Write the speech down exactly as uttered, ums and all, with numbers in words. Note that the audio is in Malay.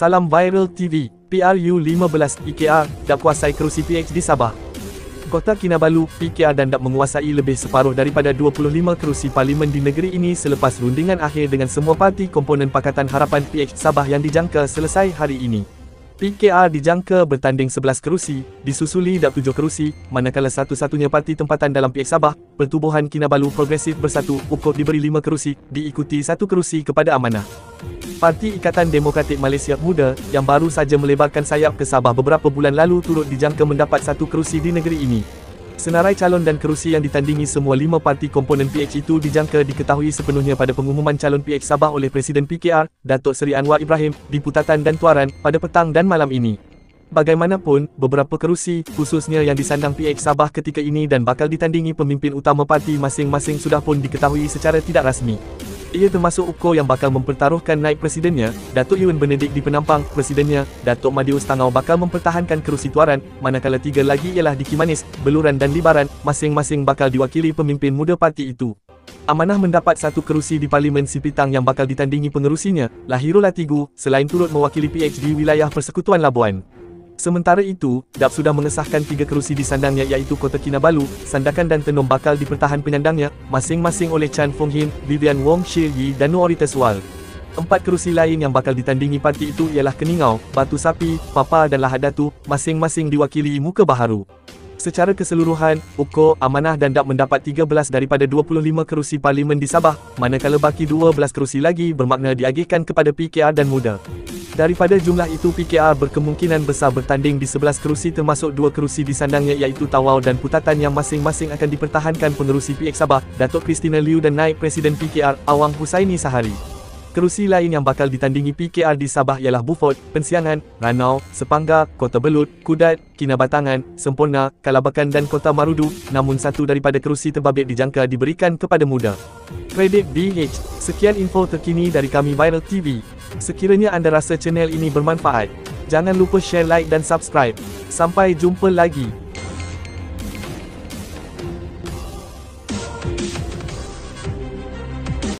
Salam Viral T V, P R U lima belas, I K A, dah kuasai kerusi P H D Sabah. Kota Kinabalu, I K A dan dah menguasai lebih separuh daripada dua puluh lima kerusi parlimen di negeri ini selepas rundingan akhir dengan semua parti komponen Pakatan Harapan P H D Sabah yang dijangka selesai hari ini. I K A dijangka bertanding sebelas kerusi, disusuli dah tujuh kerusi, manakala satu-satunya parti tempatan dalam P H D Sabah, Pertubuhan Kinabalu Progresif Bersatu, U P K O B, diberi lima kerusi, diikuti satu kerusi kepada amanah. Parti Ikatan Demokratik Malaysia Muda, yang baru saja melebarkan sayap ke Sabah beberapa bulan lalu turut dijangka mendapat satu kerusi di negeri ini. Senarai calon dan kerusi yang ditandingi semua lima parti komponen P H itu dijangka diketahui sepenuhnya pada pengumuman calon P H Sabah oleh Presiden P K R, Datuk Seri Anwar Ibrahim, di Putatan dan Tuaran, pada petang dan malam ini. Bagaimanapun, beberapa kerusi, khususnya yang disandang P H Sabah ketika ini dan bakal ditandingi pemimpin utama parti masing-masing sudah pun diketahui secara tidak rasmi. Ia termasuk U P K O yang bakal mempertaruhkan naib presidennya, Datuk Yuen Benedict di Penampang, presidennya, Datuk Madius Tangau bakal mempertahankan kerusi Tuaran, manakala tiga lagi ialah di Kimanis, Beluran dan Libaran, masing-masing bakal diwakili pemimpin muda parti itu. Amanah mendapat satu kerusi di Parlimen Sipitang yang bakal ditandingi pengerusinya, Lahirul Latigu, selain turut mewakili P H D wilayah Persekutuan Labuan. Sementara itu, D A P sudah mengesahkan tiga kerusi di sandangnya iaitu Kota Kinabalu, Sandakan dan Tenom bakal dipertahan penyandangnya, masing-masing oleh Chan Fong Him, Vivian Wong, Shil Yi dan Nuori Tesual. Empat kerusi lain yang bakal ditandingi parti itu ialah Keningau, Batu Sapi, Papa dan Lahad Datu, masing-masing diwakili muka baharu. Secara keseluruhan, U P K O, Amanah dan D A P mendapat tiga belas daripada dua puluh lima kerusi parlimen di Sabah, manakala baki dua belas kerusi lagi bermakna diagihkan kepada P K R dan Muda. Daripada jumlah itu, P K R berkemungkinan besar bertanding di sebelas kerusi termasuk dua kerusi di sandangnya iaitu Tawau dan Putatan yang masing-masing akan dipertahankan pengerusi P H Sabah, Datuk Kristina Liu dan Naib Presiden P K R, Awang Husaini Sahari. Kerusi lain yang bakal ditandingi P K R di Sabah ialah Beaufort, Pensiangan, Ranau, Sepanggar, Kota Belud, Kudat, Kinabatangan, Sempurna, Kalabakan dan Kota Marudu, namun satu daripada kerusi terbabit dijangka diberikan kepada Muda. Kredit B H. Sekian info terkini dari kami Viral T V. Sekiranya anda rasa channel ini bermanfaat, jangan lupa share, like dan subscribe. Sampai jumpa lagi.